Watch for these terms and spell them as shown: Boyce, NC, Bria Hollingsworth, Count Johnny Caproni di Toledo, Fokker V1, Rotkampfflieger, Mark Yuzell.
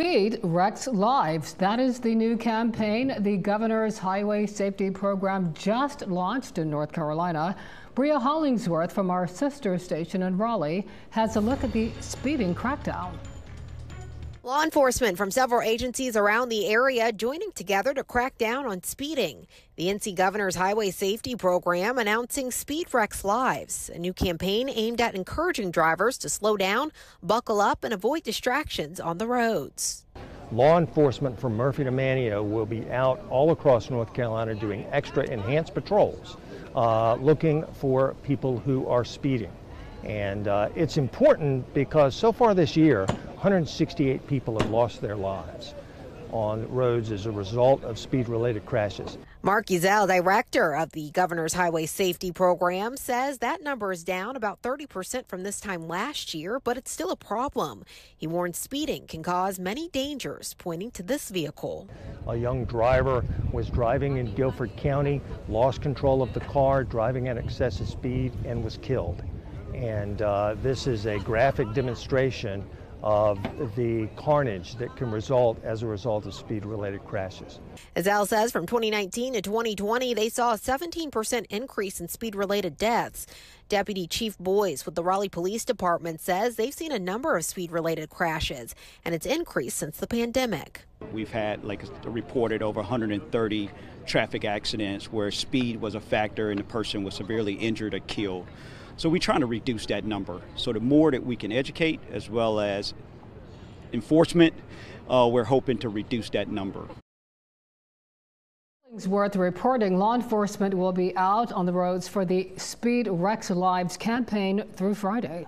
Speed wrecks lives. That is the new campaign the governor's highway safety program just launched in North Carolina. Bria Hollingsworth from our sister station in Raleigh has a look at the speeding crackdown. Law enforcement from several agencies around the area joining together to crack down on speeding. The NC governor's highway safety program announcing Speed Wrecks Lives, a new campaign aimed at encouraging drivers to slow down, buckle up, and avoid distractions on the roads. Law enforcement from Murphy to Manio will be out all across North Carolina doing extra enhanced patrols, looking for people who are speeding. And it's important because so far this year, 168 people have lost their lives on roads as a result of speed-related crashes. Mark Yuzell, director of the governor's highway safety program, says that number is down about 30% from this time last year, but it's still a problem. He warns speeding can cause many dangers, pointing to this vehicle. A young driver was driving in Guilford County, lost control of the car, driving at excessive speed, and was killed. And this is a graphic demonstration of the carnage that can result as a result of speed-related crashes. As Al says, from 2019 to 2020, they saw a 17% increase in speed-related deaths. Deputy Chief Boyce with the Raleigh Police Department says they've seen a number of speed-related crashes, and it's increased since the pandemic. We've had, like, reported over 130 traffic accidents where speed was a factor and the person was severely injured or killed. So we're trying to reduce that number. So the more that we can educate as well as enforcement, we're hoping to reduce that number. Hollingsworth reporting law enforcement will be out on the roads for the Speed Wrecks Lives campaign through Friday.